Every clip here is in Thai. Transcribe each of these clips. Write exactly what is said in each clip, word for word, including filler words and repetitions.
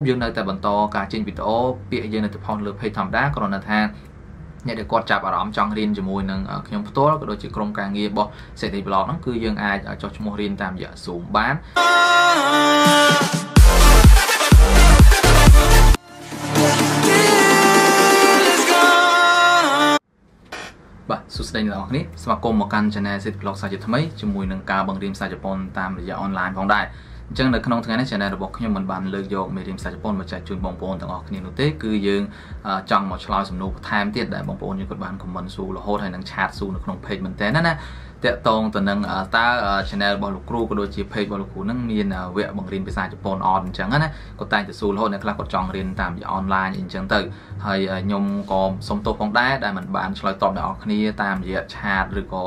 ยังในแต่บรรทอการเจนวิดีโอเปียยังในแต่พองเลือกให้ทำได้ก็แล้วท่านเนี่ยเด็กกอดจับอารมณ์จังเรียนจมูกหนึ่งขยมตัวก็โดยจิตกรมการเงียบบอกเศรษฐีบล็อกนั่นคือยังไงจอจมูกเรียนตามอย่างสูงบ้านบ่สุดสัปดาห์หลังนี้สมาคมการชนะเศรษฐีบล็อกสายจะทำให้จมูกหนึ่งการบังเรียนสายจะปนตามระยะออนไลน์ของได้จังเด็กขนมทั้งนั้นจะในระบบขยมบรรบันเลือกโยกเมริมสายจปนมาจากจุนบองโปนต่างออกนี่นุเต้คือยืงจังหมอชลาวสำนุกไทม์เตี้ยได้บองโปนยังกดบันของมันสู้หรือโหดให้นังชาติสู้ในขนมเพจมันแต่นั่นนะเตะตรงแต่นังตาชแนลบอลลูกครูก็โดยจีเพจบอลลูกครูนั่งมีนเวะบังริมไปสายจปนออนจังนั้นนะก็แต่จะสู้หรือโหดในคลาสก็จังเรียนตามอย่างออนไลน์อินจังเตอร์ให้ยมกอมสมโตของได้ได้บรรบันชลอยตอบได้ออกนี่ตามอย่างชาติหรือก็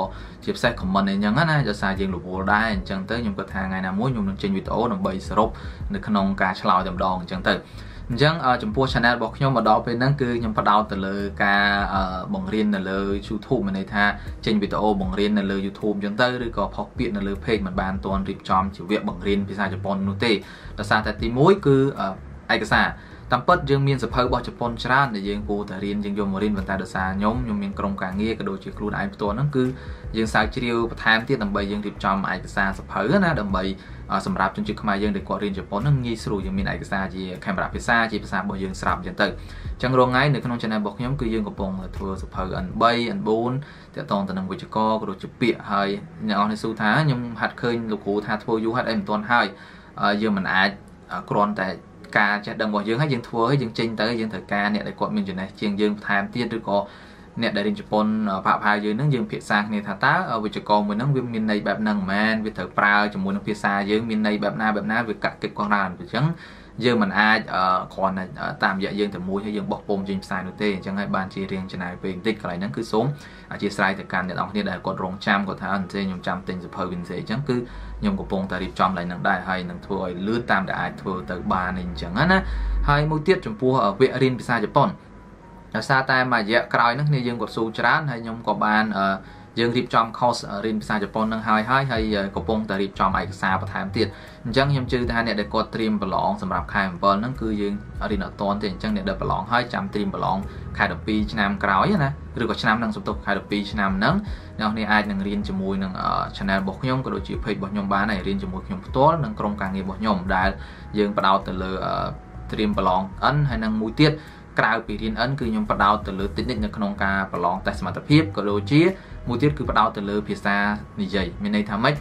จีบแซกของมันอย่างนั้นนะจะสายยิงหลุดโบได้จังเตอร์ยมกระทางไงนะม้วนยมเจนวิโต้หนุ่มใบสรุปในขนมกาฉลาวจำลองจังเตอร์จังจำพวกชาแนลบอกยมมาดอเป็นนั่นคือยมพัดดาวแต่เลยกาบังเรียนแต่เลยยูทูบมันในท่าเจนวิโต้บังเรียนแต่เลยยูทูบจังเตอร์หรือก็พอกเปลี่ยนแต่เลยเพจมันบานตอนริบจอมจิ๋วเวียบังเรียนพิซซ่าญี่ปุ่นนู่นเต้แต่ซาแต่ตีมุ้ยคือไอกระซ่าตามเปิดยังมีสภาพบอลญี่ปุ่นชราในยังปูแต่เรียนยังยมมาเรียนวันตาเดซายมยมมีกรงการเงียกระโดดจีครูนไอตัวนั่นคือยังสายเชียวประธานที่ตั้งใบยังริบจอมไอกระซ่าสภาพนะตั้งใบสำหรับจนจุดขมายังเด็กกว่าเรียนเฉพาะนั่งยีสรุยังมีไอกษาจีแคมราพิซซ่าจีภาษาบอยังสลับยันเตอร์จังโรงไงในขนมชนะบอกย้ำคือยังกระปงทัวร์สุภาอันใบอันบูนแต่ตอนแต่นำกุจก็กระโดดจุดเปียหายเนี่ยในสุท้ายยังหัดเคยลูกหูทัดทัวร์ยูหัดเอ็มตอนหายยังมันอากรอนแต่การจะดังบอกยังให้ยังทัวร์ให้ยังจริงแต่ยังเถิดการเนี่ยในกฎมินจุดไหนเชียงยังทามที่ดึกก็เนี่ยได้เรียนญี่ปุ่นผ่าพายยืนนั่งยืนเพียซาเนี่ยถ้าต้าวิจกรมือนั่งวิมินในแบบนั่งแมนวิถีปลาจมูกนั่งเพียซายืนมินในแบบหน้าแบบหน้าวิกัดเก็บกองรานวิจังยืนมันอาคอนตามอย่างยืนแต่มูยให้ยืนบอกปมจิมซาโนเต้จังให้บานจีเรียงชนะเป็นติดอะไรนั่นคือส้มจีสไลแต่การเนี่ยเอาเนี่ยได้กดรองจำกดทานเจยมจำเต็งจะเพลินเสียจังคือยมกปงแต่ริบจำอะไรนั่งได้ให้นั่งทัวร์ลื้อตามได้ทัวร์แต่บานในจังนั้นนะให้มือเทียบจมูกเวียรินพิซซ่าญี่ปุ่นซาแต่มาเยอะกลายนั่นเนี่ยยังกดสูจราให้ยมกบานยังรีบจอมคอสเรียนภาษาญี่ปุ่นนั่งหายให้ให้กบปงแต่รีบจอมไอกษาประธานติดจังยมจือท่านเนี่ยได้กดเตรียมประลองสำหรับใครบอลนั่นคือยังเรียนตอนแต่จังเนี่ยได้ประลองให้จำเตรียมประลองใครดับปีชนะกลายนะหรือก็ชนะนั่งสมทบใครดับปีชนะนั่งเนี่ยในไอหนึ่งเรียนจมูกหนึ่งชนะบอกยมก็โดยจีเพย์บอกยมบ้านไหนเรียนจมูกยมตัวนั่งกรงกลางเนี่ยบอกยมได้ยังประดาวแต่เลยเตรียมประลองอันให้นั่งมุ้ยเตี้ยกลายปีเรียนอันคือยมประดาวแต่เลยติดนิดในขนมกาประลองแต่สมรรถภาพก็โดยจีมูทิสคือประดาวแต่เลือพิซซ่านี่ใหญ่ไม่ในทำให้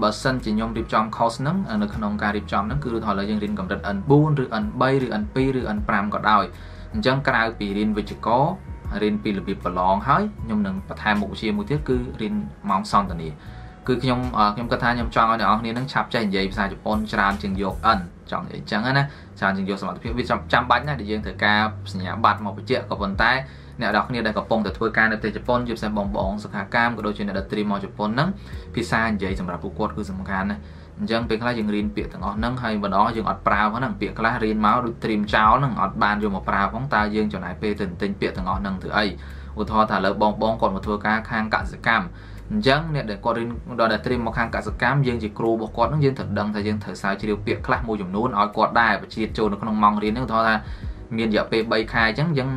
บัสซันจียมริบจอมคอสนั่งในขนมการริบจอมนั่นคือถอดเลยยังรินกับดัดอันบูนหรืออันใบหรืออันปีหรืออันปรามก็ได้จังกลายปีเรียนวิจิโกเรียนปีหรือปีประลองให้ยมหนึ่งประธานหมู่เชียมูทิสคือเรียนมองซอนตอนนี้คือยมยมกระทายยมจองเอาเนี่ยเอาเนี่ยนั่งฉับใจใหญ่ภาษาญี่ปุ่นจานจึงโยกอันจองใหญ่จังนะจานจึงโยกสมัติพิเศษจำบัตรนะเดี๋ยวยังถือกาสัญญาบัตรมาไปเจาะกับบนใต้เนี่ยดอกเนี่ยได้กระปงแต่ทัวร์การในประเทศญี่ปุ่นยืมใส่บองบองสกัดกล้ามก็โดยเฉพาะในตรีมอญี่ปุ่นนั้นพิซซ่าใหญ่สำหรับผู้กวดคือสำคัญนะจังเป็นคล้ายยังเรียนเปียกต่างอนั่งให้บนอ้อยังอดปลาเพราะนั่งเปียกคล้ายเรียนเมาส์ดูตรีมเช้านั่งอดบานอยู่หมดปลาของตายังเจ้าไหนเปย์ตื่นเต้นเปียกต่างอนั่งถือไออุทอถ่ายเลิกบองบองก่อนมาทัวร์การข้างกัดสกัดจังเนี่ยเด็กกอรินดอเดตรีมมาข้างกัดสกัดยังจีครูบอกกอดนั่งยังถัดดังแต่ยังถัดสายจีเดียวเปียกคล้ายมูจุ่มนู้นอดกอดได้ไปจีโจนก็นั่งมองเรียนนั่งทอถ่ายมีนอย่าไปใบคายจังยัง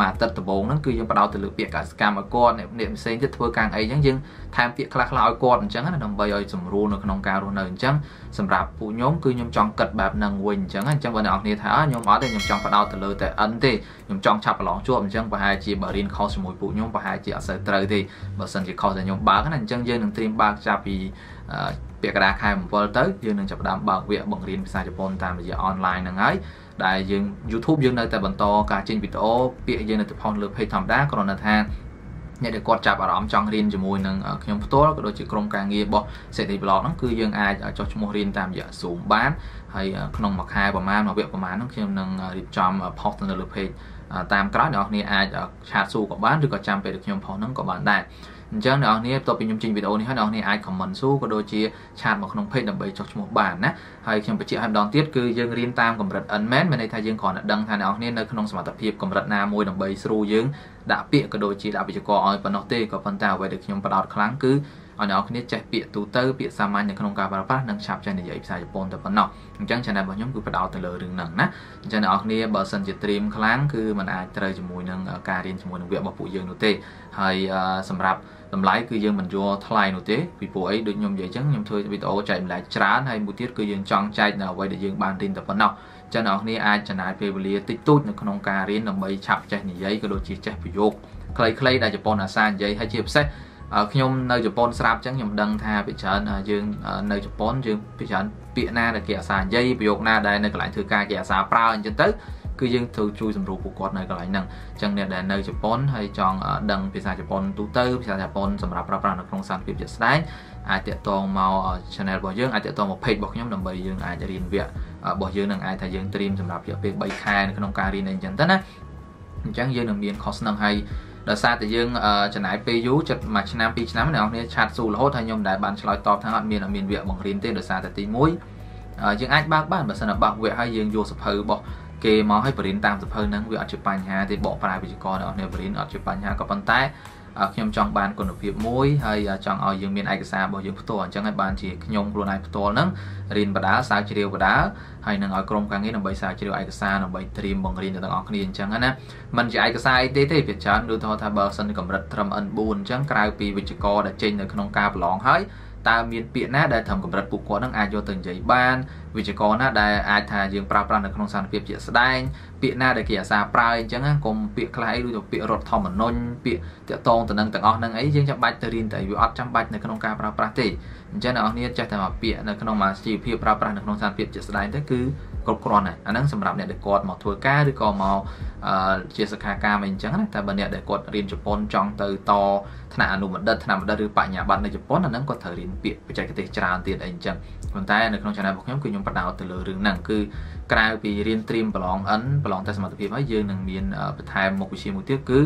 มาตัดตะบงนั่นคือยังประดาวตะลึกเปียกสกามก้อนเนี่ยเนี่ยเซนจะทัวร์กลางไอ้ยังยังทำเปียกคลาคลาก้อนจังนั้นนำใบย่อยสมรูนขนมการรูนเลยจังสำหรับผู้ยมคือยมจองกัดแบบนางวินจังนั้นจังวันออกเนี่ยถ้ายมอ๋อแต่ยมจองประดาวตะลึกแต่อันที่ยมจองฉับประหลองชั่วจังประหายจีบรินเขาสมุยผู้ยมประหายจีอาศัยเตยที่บัดสันจีเขาแต่ยมบางนั้นจังยังหนึ่งเตรียมบางจะปีเปียกราคายผมพอเตยยังหนึ่งจับดำบางเวียบังเรียนภาษาญี่ปุ่นตามระยะออนไลน์นั่งไงได้ยังยูทูบยังในแต่บรรทอการเจนวิดีโอเปียยังในแต่พองเลือกให้ทำได้ก็แล้วท่านเนี่ยเด็กกอดจับอารมณ์จังเรียนจมูกหนึ่งขยมตัวก็โดยจิตกรมการเงียบบอกเศรษฐีบล็อกนั่นคือยังไงจอจมูกเรียนตามอย่างสูงบ้านให้ขนมมาคายประมาณมาเวียประมาณนั่นคือหนึ่งริบจอมพอกในเลือกให้ตามกราดออกนี่อาจจะชาติสู้กับบ้านหรือกับจำไปขยมพองนั่งกับบ้านได้จังเดี๋ยวนี้ตัวเป็นยมจริงวิดีโอนี้เขาเดี๋ยวนี้ไอคอมมันสู้ก็โดยจีชาติมาขนมเพชรดับเบิลช็อกชมบานนะไอเขียนไปจีไอดอนเตี้ยคือยังเรียนตามกับรัดอันแมนมาในไทยยังขอดังทานเอาเนี่ยในขนมสมัติเพียบกับรัดนามวยดับเบิลสรูยังดาเปียก็โดยจีดาปิจกรออยปนอเต้กับปันตาไว้เด็กยมประดาดครั้งคือ อ๋อเนาะคนนี้ใจเปียตูเตอร์เปียสามัญอย่างขนมกาบาราปะนังฉับใจในใจภาษาญี่ปุ่นแต่พอเนาะจังฉันได้บอกย้อมคือประดาวแต่เลยดึงหนังนะฉันเนาะคนนี้บอกสันจิตรีมครั้งคือมันอาจจะเลยจมูกนังการเรียนจมูกนังเวียบบอกปู่ยืนดูเตะให้สำหรับลำไส้คือยืนมันโย่ทลายดูเตะปีป่วยดึงยมใจจังยมเธอปีโตใจมันไหลช้าให้บุตรคือยืนจังใจเนาะไว้เดี๋ยวยืนบานดินแต่พอเนาะฉันเนาะคนนี้อาจจะนายเปเปอร์เลียติดตู้ในขนมการเรียนลำใบฉับใจในใจก็โดนจีใจประโยคใครๆได้จะปนอาซานใจให้เชียบเซขยมในจุดปนสลับจังยมดังท่าพิจารณาจึงในจุดปนจึงพิจารณาเปียนาได้แก่สารใยประโยคนาได้ในกลายถือการแก่สารเปล่าอันจันต์คือยังถือชูสำรูปกอดในกลายนั่งจังเนี่ยได้ในจุดปนให้จองดังพิจารณาจุดปนตุเตอร์พิจารณาจุดปนสำหรับรับประทานโครงสร้างเปรียบเทียบได้อาจจะตองมาชแนลบอกยังอาจจะตองมาเพจบอกยมดังใบยังอาจจะเรียนเวียบอกยังนั่งอาจจะยังเตรียมสำหรับเกี่ยวกับใบคายในขนมการเรียนอันจันต์นะจังยังหนึ่งเรียนคอร์สนั่งให้เราทราบแต่ยังจะไหนไปยุจัดมาชนะปีชนะในองค์นี้ชาติสู่โลกทางยมได้บานชลอยตอบทางอันเมียนอันเมียนเวียบังรินเต้เราทราบแต่ตีมุ้ยยังอัดบ้าบ้านแบบสนับบักเวียให้ยังโยสเพอบอกเกมอให้บรินตามสเพอนั้นเวียอัดจุปัญหาที่บอกปลายวิจกรในองค์นี้บรินอัดจุปัญหากับปันใต้ขยมจองบานกลุ่มเพียบมุ้ยให้จองเอายังเมียนไอกษาบอกยังพุทโธจังให้บานที่ขยมกลุ่มไอพุทโธนั้นรินบดาสาวจีเดียวบดาให้นางเอากรมการเงินเอาใบสาวจีเดียวไอกษาเอาใบตรีมบังรินจะต้องออกเรียนจังนะมันจะไอกษาเตเตเปียจันดูทอทาเบอร์สันกับรัฐธรรมอันบูนจังกลายปีวิจกรได้เจนในขนมกาบหลองให้ตาเมียนเปียน่าได้ทำกับรัฐปุกกอนั่งอาโยตึงใจบ้านวิจกรน่าได้อาทายังปราปรานในขนมสารเปียเจียสได้เปียน่าได้เกียรสาปลายจังกรมเปียคล้ายดูทอเปียรถทอมนนเปียเตะตองแต่นางแต่งออกนางไอยังจำใบตรีนแต่อยู่อัดจำใบในขนมกาปราปราเตจะเอาเนี่ยจะทำมาเปียในขนมมาสีเพียปราปราในขนมสารเปียเจียสได้นั่นคือกรกรน่ะอันนั้นสำหรับเนี่ยเด็กกอดหมอทัวก้าหรือกอมอเจียสกากาเหมือนจังนะแต่บันเนี่ยเด็กกอดเรียนญี่ปุ่นจองเตอร์โตถนัดอนุมัติถนัดมาได้หรือปัญญาบันในญี่ปุ่นอันนั้นก็เธอเรียนเปียไปใจกระเตะจราเตียนเองจังคนไทยในขนมชาแนลบอกย้ำคือยมประดาวเตลือเรื่องนั่งคือกลายปีเรียนเตรียมปลองอันปลองแต่สมัติเพียงว่ายืนหนึ่งเมียนประธานมกุชิมุติคือ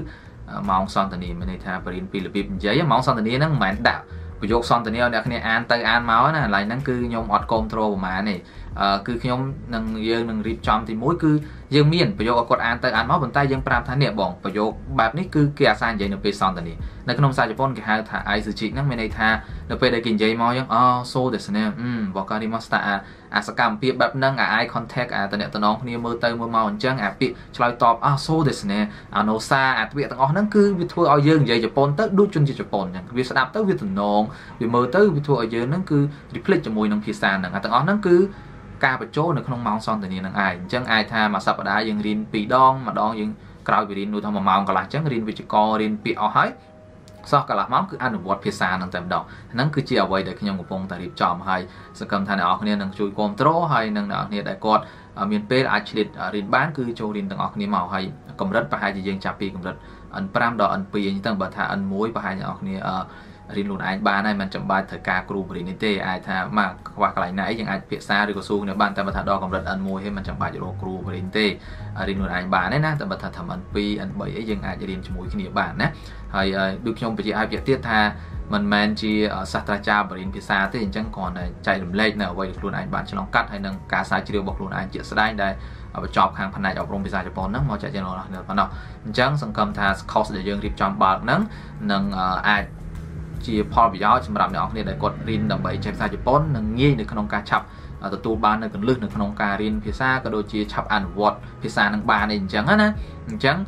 มองซอนตันนี้มันในทางปริญญาปีหรือปีใหญ่มองซอนตันนี้นั่งเหมือนดาวประโยคซอนตันนี้เนี่ยคืออ่านเตอร์อ่านเมาส์น่ะหลายนั่งคือยมอดโกมโตรประมาณนี่คือขยมหนึ่งยังหนึ่งรีบจอมตีมุ้ยคือยังมีประโยคกดอ่านแต่อ่านม้าบนใต้ยังปราบท่านเนี่ยบ่งประโยคแบบนี้คือเกียร์ซานใหญ่หนึ่งไปซอนแต่นี้ในขนมซาญี่ปุ่นก็หาถ่ายสื่อจิกนั่งไม่ในท่าหนึ่งไปได้กินใหญ่ม้ายังอ๋อโซ่เดสเนี่ยอืมบอกการิมัสตาอาสกัมเปียแบบนั่งอ่ะไอคอนแทคอ่ะแต่เนี่ยแต่น้องคนนี้มือเตยมือเมาอันเจ้าอ่ะปิชลอยตอบอ๋อโซ่เดสเนี่ยอ่ะโนซาอ่ะเปียต่างอ๋อนั่นคือวิถีเอาเยื่อใหญ่ญี่ปุ่นเตยดูจนใหญ่ญี่ปุ่นอย่างวิสดับเตยวิถีนองวิมือเตยวิถีเอาเยื่อนั่นคือดิพลิจมูกน้ำพิซซ่านั่งต่างอ๋อนั่นคือการประโจนในขนมมังซอนแต่นี้นางไอ้จังไอ้ท่ามาสัปดาห์ยังรินปีดองมาดองยังกลายไปรินดูทำมาเมากระไรจังรินวิจกรรินปีเอาให้ซอกกระไรมั่งคืออ่านหนังวอดพิซซ่านั่งแต่ดอกนั่นคือเจียวไว้เด็กขยงกระพงแต่รีบจอมให้สกัมท่านออกเนี่ยนางช่วยโกมโตรให้นางเนี่ยได้กอดมีนเป้อาชีพรินบ้านคือโจรินต่างออกเนี่ยเมาให้กำรัดไปให้ยังจับปีกำรัดอันปรามดอกอันปียังตั้งบัตรอันมุ้ยไปให้ออกเนี่ยรินลุนไอ้บ้านไอ้มันจำบ้านเถิดการกรูบริณิเตไอ้ท่ามากกว่าไกลไหนยังไอ้เพียซาหรือกระซูเนี่ยบ้านแต่บัตรดอกกำลังอันมวยให้มันจำบ้านอยู่โลกรูบริณิเตรินลุนไอ้บ้านเนี่ยนะแต่บัตรทำอันปีอันใบยังไอ้จะเรียนจมูกขี้เหนียวบ้านนะไอ้ดูชมไปจีไอ้เพียเตี้ยท่ามันแมนจีสัตราจาบริณิเพียซาที่ยังจังก่อนใจหลุมเล็กเนี่ยไว้ลุนไอ้บ้านฉลองกัดให้นางกาซาจีเดียวบอกลุนไอ้เจี๊ยสได้ได้เอาไปจอบคางพันในออกโรงพิซซ่าจะปอนนั่งมอใจเจนอเนี่ยปอนอ่ะจังสังคมท่าคอสเดียยังรีบจอมบาดนั่งนั่งไอ้จีพอวิยาสำหรับในออกเนี่ยได้กดรินดับใบใช้ภาษาญี่ปุ่นหนึ่งงี้ในขนมกาฉับตัวตูบานในกันลึกในขนมการินพิซซ่ากระโดดจีฉับอันวอดพิซซ่าหนังบานเองจังนะจัง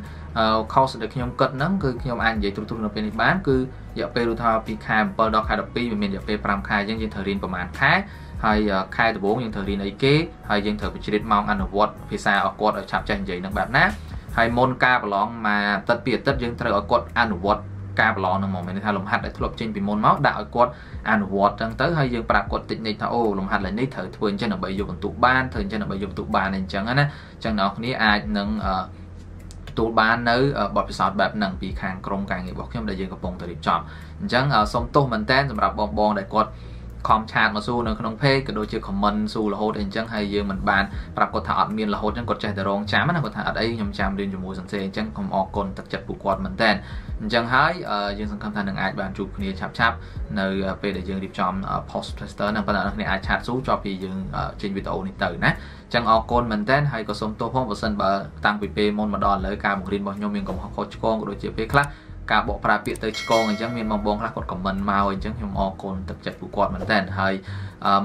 เขาเสนอขยมกดนั้นคือขยมอันใหญ่ทุกๆเราเป็นในบ้านคืออย่าไปดูทาปีคายปอดคายดับปีเหมือนอย่าไปปรามคายยังยังเธอรินประมาณคายให้คายตัวโบยังเธอรินไอเก้ให้ยังเธอเป็นชนิดมองอันวอดพิซซ่าออกกดฉับใจใหญ่หนังแบบนั้นให้มนกาปลองมาตัดเปียตัดยังเธอออกกดอันวอดกาบล้อหนึ่งมองไปในทางลมหัดได้ทุลบจินปีมนม้าด่ากดอ่านวอดตั้งแต่ให้ยังปรากฏติดในทางโอ้ลมหัดเลยนี่เถิดทวนเช่นเอาไปโยนตุบ้านเถิดเช่นเอาไปโยนตุบ้านในจังนะจังนอกนี้อาจหนึ่งตุบ้านเนื้อบทพิสดแบบหนึ่งปีคางกรงกลางอย่างบอกเข้มได้ยังกระโปรงแต่ดิบจอมจังสมโตมันแต้นสำหรับบองบองได้กดคอมชาร์ตมาสู้ในขนมเพ่กระโดดเชื่อคอมมันสู้ละโหดเองจังให้ยืมเหมือนบานปรากฏถอดเมียนละโหดจังกดใจแต่รองช้ามันกดถอดไอ้ยำจามเรียนจมูกสันเซงจังคอมออกกลตัดจัดปูกอดเหมือนแทนจังให้ยืมสังคมทางหนึ่งไอ้บานจูบเนี่ยชับชับในไปได้ยืมรีบจอมพอสเทสเตอร์นั่งประดานในไอ้ชาร์ตสู้จอปียืมเจนวิโตนิเตอร์นะจังออกกลเหมือนแทนให้กระสมตัวพ่วงประสันบะตังปีเปมอนมาดอนเลยการบุกเรียนบอลยมยิงกับเขาโคชกองกระโดดเชื่อเพ่คละ การบอกปราบเตยกองไอ้เจ้าเมียนมองบองรักกดกับมันมาไอ้เจ้าเมียนมองคนตัดจับผู้กอดมันแต่ไทย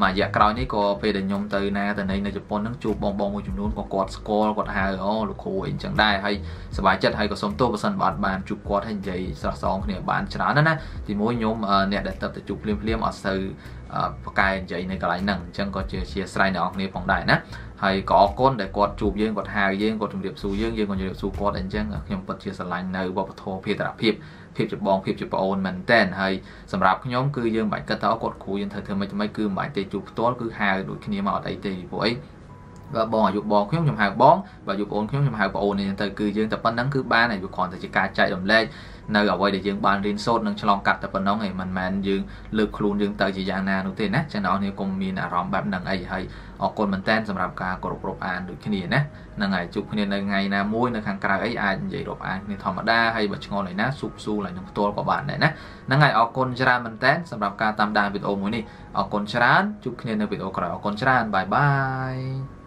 มาอยากกล่าวนี่ก็ไปเดินยมเตยนะแต่ในในจุดปนนั่งจูบบองบองไอ้จุดนู้นก็กอดสกอร์กอดหายอ๋อลูกโขไอ้เจ้าได้ให้สบายใจไทยก็สมโตประสานบาดบานจูบกอดให้ใจสระสองเนี่ยบานชนะนั่นนะที่มวยยมเนี่ยเดินตัดแต่จูบเลี้ยมเลี้ยมอัศย์ประกายใจในกระไรหนังเจ้าก็เชียร์เชียร์สไลน์ออกเนี่ยผ่องได้นะไอ้กอก้นแต่กอดจูบเยื่อกอดหายเยื่อกอดจุ่มเดียบสูเยื่อเยื่อกอดจุ่มเดียบสูกอดอันเจ้าเมียนปัดเชียร์สไลน์ในบอปโทเพียตระเพียบเพียบจะบองเพียบจะปอนมันแต่นให้สำหรับขยมคือยื่นหมายกระเท้ากดขู่ยันเธอเธอไม่จะไม่คือหมายเตจูบต้นคือหายดูขี้นี้มาไอเตยป่วยvà bò dục bò khuyết nhầm hàng bón và dục ổn khuyết nhầm hàng ổn nên từ cứ dương tập ban nắng cứ ba này dục còn từ chỉ cá chạy đồng lê nơi ở quay để dương ban riêng sốt nâng chlong cắt tập ban nóng này mình màn dương lực luôn dương từ chỉ giang na nụ tê nát cho nó thì cùng miền à róm bám nằng ấy hay ở cồn mình tên sầm rạp cá cột rộp an được cái gì nè nằng ấy chụp cái này ngày na môi nằng hàng cà ấy ai vậy rộp an thì thò mặt đa hay bật ngon này nát sụp su lại những tô của bạn này nè nằng ấy ở cồn chả mình tên sầm rạp cá tam đa việt ôm mới đi ở cồn chả chụp cái này việt ôm còi ở cồn chả bye bye